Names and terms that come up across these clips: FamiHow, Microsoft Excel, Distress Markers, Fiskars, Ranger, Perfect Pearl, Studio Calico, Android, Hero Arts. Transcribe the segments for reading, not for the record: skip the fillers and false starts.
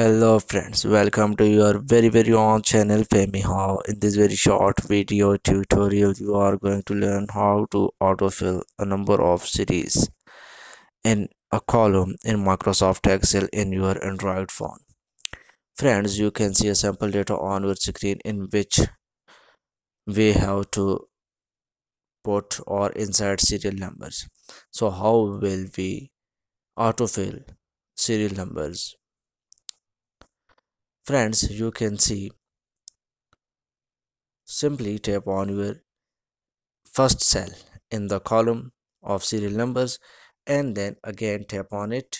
Hello friends, welcome to your very own channel FamiHow. In this very short video tutorial you are going to learn how to autofill a number of series in a column in Microsoft Excel in your Android phone. Friends, you can see a sample data on your screen in which we have to put or insert serial numbers. So how will we autofill serial numbers? Friends, you can see, simply tap on your first cell in the column of serial numbers and then again tap on it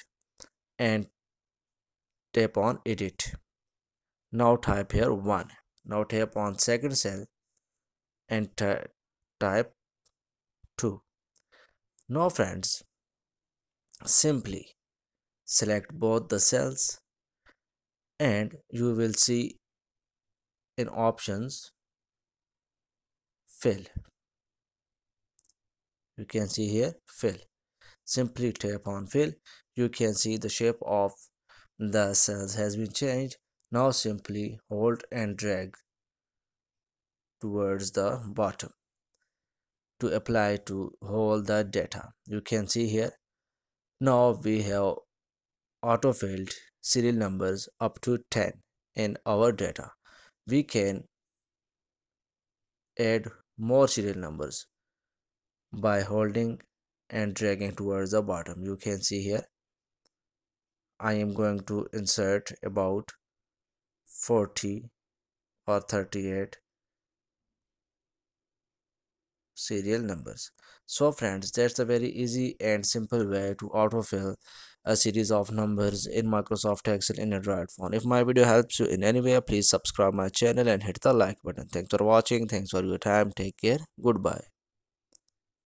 and tap on edit. Now type here 1. Now tap on second cell and type 2. Now friends, simply select both the cells and you will see in options fill. You can see here fill. Simply tap on fill. You can see the shape of the cells has been changed. Now simply hold and drag towards the bottom to apply to hold the data. You can see here now we have autofilled serial numbers up to 10 in our data. We can add more serial numbers by holding and dragging towards the bottom. You can see here I am going to insert about 40 or 38 serial numbers. So friends, that's a very easy and simple way to autofill a series of numbers in Microsoft Excel in Android phone. If my video helps you in any way, please subscribe my channel and hit the like button. Thanks for watching. Thanks for your time. Take care. Goodbye.